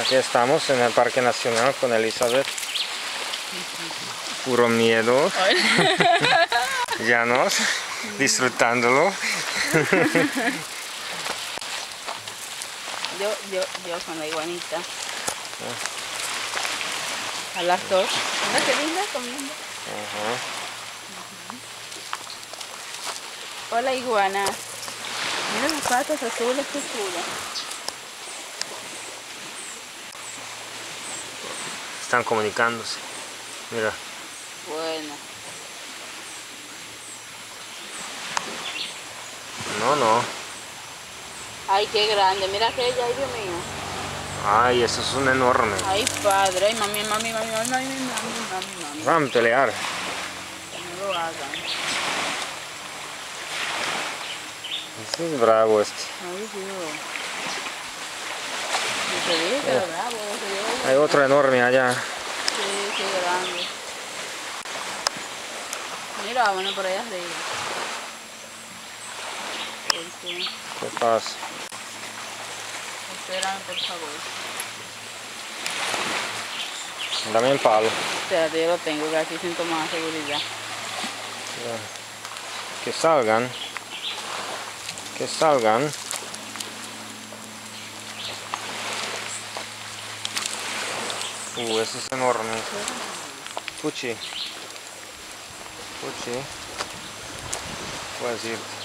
Aquí estamos en el Parque Nacional con Elizabeth. Puro miedo. Llanos, disfrutándolo. yo con la iguanita. A las dos. Una que linda comiendo. Hola iguana. Mira las patas azules, qué chulo. Están comunicándose. Mira. Bueno. No. Ay, qué grande. Mira que ella, ay, Dios mío. Ay, eso es un enorme. Ay, padre. Ay, mami. Vamos a pelear. No lo hagan. Este es bravo este. Ay, Dios. Se ve que era bravo. Hay otro enorme allá. Sí, qué grande. Mira, bueno, por allá arriba. ¿Qué pasa? Espérame, por favor. Dame el palo. Espérate, yo lo tengo, que aquí siento más seguridad. Que salgan. Que salgan. Eso es enorme. Puchi. Puedes irte.